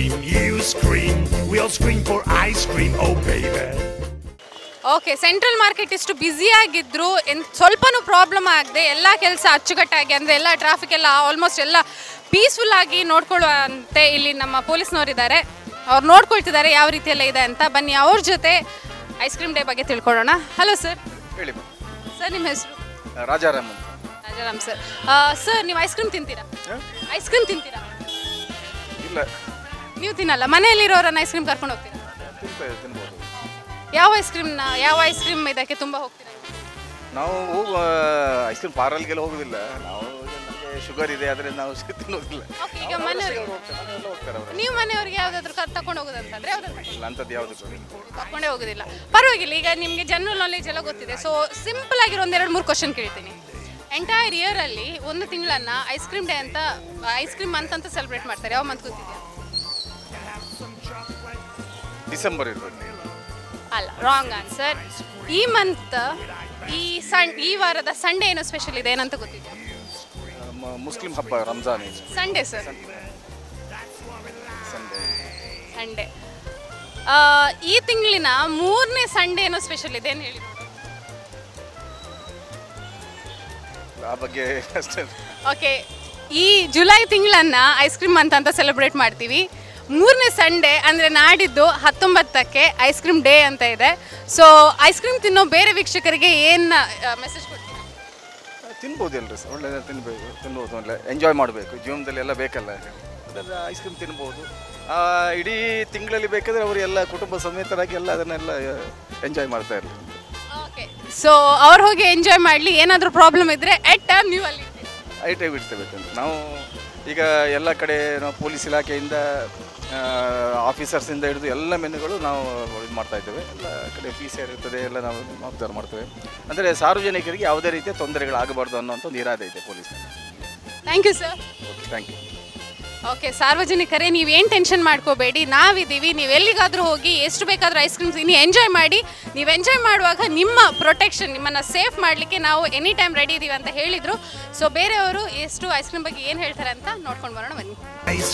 scream, you scream, we all scream for ice cream, oh baby. Okay, Central Market is too busy. Solpanu problem agde. Ella kelsa achukattagi andre ella traffic ella almost ella peaceful agi nodkoluvante illi namma police noru idare. Avaru nodkoltidare yav reeti ella ide anta banni avur jote ice cream day bagge telikolona. Hello sir. Heli ma. Sir nim hesaru Rajaram. Rajaram sir. Sir nivu ice cream tintira? Ice cream tintira? Illa. Nivu tinalla. Maneyalli irovarana ice cream karkondu hogtira? Tinbodu. ಯಾವ ice cream ಇದಕ್ಕೆ ತುಂಬಾ ಹೋಗ್ತೀರಾ? ನಾವು ice cream ಪಾರ್ಲರ್ಗೆಲ್ಲ ಹೋಗೋದಿಲ್ಲ, ನಾವು sugar ಇದೆ ಅದರಿಂದ ನಾವು ತಿನ್ನೋದಿಲ್ಲ. ಓಕೆ, ಈಗ ಮನೆಯವರಿಗೆ ನೀವು ಮನೆಯವರಿಗೆ ಯಾವುದಾದ್ರೂ ತಕೊಂಡು ಹೋಗೋದಂತಂದ್ರೆ ಇಲ್ಲ ಅಂತದ್ದು ಯಾವುದು ತಕೊಂಡೇ ಹೋಗೋದಿಲ್ಲ. ಪರವಾಗಿಲ್ಲ, ಈಗ ನಿಮಗೆ ಜನರಲ್ ನಾಲೆಜ್ ಎಲ್ಲ ಗೊತ್ತಿದೆ. ಸೊ ಸಿಂಪಲ್ ಆಗಿರೋ ಒಂದು 2-3 ಕ್ವಶನ್ ಕೇಳ್ತೀನಿ. ಎಂಟೈರ್ ಇಯರ್ ಅಲ್ಲಿ ಒಂದು ತಿಂಗಳನ್ನ ಐಸ್ ಕ್ರೀಮ್ ಡೇ ಅಂತ ಐಸ್ ಕ್ರೀಮ್ ಮಂತ್ ಅಂತ ಸೆಲೆಬ್ರೇಟ್ ಮಾಡ್ತಾರೆ. ಯಾವ ಮಂತ್ ಗೊತ್ತಿದೆಯಾ? ಡಿಸೆಂಬರ್ ಇರ್ಬೋದು. ಅಲ್ಲ, ರಾಂಗ್ ಆನ್ಸರ್. ಈ ಮಂತ್ ಈ ವಾರದ ಸಂಡೇ ಏನೋ ಸ್ಪೆಷಲ್ ಇದೆ ಏನಂತ ಗೊತ್ತಿದೆ? ಮುಸ್ಲಿಂ ಹಬ್ಬ ರಂಜಾನ್ ಸಂಡೇ ಸರ್. ಸಂಡೇ ಈ ತಿಂಗಳಿನ 3ನೇ ಸಂಡೇ ಏನೋ ಸ್ಪೆಷಲ್ ಇದೆ ಏನು ಹೇಳಿ? ಆ ಬಗ್ಗೆ ಅಷ್ಟೇ. ಓಕೆ, ಈ ಜುಲೈ ತಿಂಗಳನ್ನ ಐಸ್ ಕ್ರೀಮ್ ಮಂತ್ ಅಂತ ಸೆಲೆಬ್ರೇಟ್ ಮಾಡ್ತೀವಿ. 3ನೇ ಸಂಡೇ ಅಂದರೆ ನಾಡಿದ್ದು 19ಕ್ಕೆ ಐಸ್ ಕ್ರೀಮ್ ಡೇ ಅಂತ ಇದೆ. ಸೊ ಐಸ್ ಕ್ರೀಮ್ ತಿನ್ನೋ ಬೇರೆ ವೀಕ್ಷಕರಿಗೆ ಏನು ಮೆಸೇಜ್ ಕೊಡ್ತೀರಾ? ತಿನ್ಬೋದು ಅಲ್ರಿ ಸರ್, ಒಳ್ಳೆ ತಿನ್ಬೋದು, ಒಳ್ಳೆ ಎಂಜಾಯ್ ಮಾಡಬೇಕು ಜೀವನದಲ್ಲಿ, ಎಲ್ಲ ಬೇಕಲ್ಲ. ಐಸ್ ಕ್ರೀಮ್ ತಿನ್ಬೋದು ಇಡೀ ತಿಂಗಳಲ್ಲಿ, ಬೇಕಾದರೆ ಅವರು ಎಲ್ಲ ಕುಟುಂಬ ಸಮೇತರಾಗಿ ಎಲ್ಲ ಅದನ್ನೆಲ್ಲ ಎಂಜಾಯ್ ಮಾಡ್ತಾ ಇರಲಿ. ಓಕೆ, ಸೊ ಅವ್ರು ಹೋಗಿ ಎಂಜಾಯ್ ಮಾಡಲಿ. ಏನಾದರೂ ಪ್ರಾಬ್ಲಮ್ ಇದ್ದರೆ ಎಟ್ ಟೈಮ್ ನೀವು ಅಲ್ಲಿ ಐಟೈ ಬಿಡ್ತೇಬೇಕಂದ್ರೆ ನಾವು ಈಗ ಎಲ್ಲ ಕಡೆ ನಾವು ಪೊಲೀಸ್ ಇಲಾಖೆಯಿಂದ ಆಫೀಸರ್ಸಿಂದ ಹಿಡಿದು ಎಲ್ಲ ಮೆನುಗಳು ನಾವು ಇದು ಮಾಡ್ತಾಯಿದ್ದೇವೆ. ಎಲ್ಲ ಕಡೆ ಪಿ ಸಿ ಆರ್ ಇರ್ತದೆ, ಎಲ್ಲ ನಾವು ಅಬ್ಸರ್ವ್ ಮಾಡ್ತೇವೆ. ಅಂದರೆ ಸಾರ್ವಜನಿಕರಿಗೆ ಯಾವುದೇ ರೀತಿಯ ತೊಂದರೆಗಳಾಗಬಾರ್ದು ಅನ್ನೋಂಥ ಒಂದು ಇರಾದೆ ಇದೆ police. Thank you sir. Okay, thank you. Okay, ಸಾರ್ವಜನಿಕರೇ ನೀವೇನು ಟೆನ್ಷನ್ ಮಾಡ್ಕೋಬೇಡಿ, ನಾವಿದ್ದೀವಿ. ನೀವು ಎಲ್ಲಿಗಾದರೂ ಹೋಗಿ ಎಷ್ಟು ಬೇಕಾದರೂ ಐಸ್ ಕ್ರೀಮ್ಸ್ ಇನ್ನೂ ಎಂಜಾಯ್ ಮಾಡಿ. ನೀವು ಎಂಜಾಯ್ ಮಾಡುವಾಗ ನಿಮ್ಮ ಪ್ರೊಟೆಕ್ಷನ್, ನಿಮ್ಮನ್ನು ಸೇಫ್ ಮಾಡಲಿಕ್ಕೆ ನಾವು ಎನಿ ಟೈಮ್ ರೆಡಿ ಇದ್ದೀವಿ ಅಂತ ಹೇಳಿದರು. ಸೊ ಬೇರೆಯವರು ಎಷ್ಟು ಐಸ್ ಕ್ರೀಮ್ ಬಗ್ಗೆ ಏನು ಹೇಳ್ತಾರೆ ಅಂತ ನೋಡ್ಕೊಂಡು ಬರೋಣ, ಬನ್ನಿ.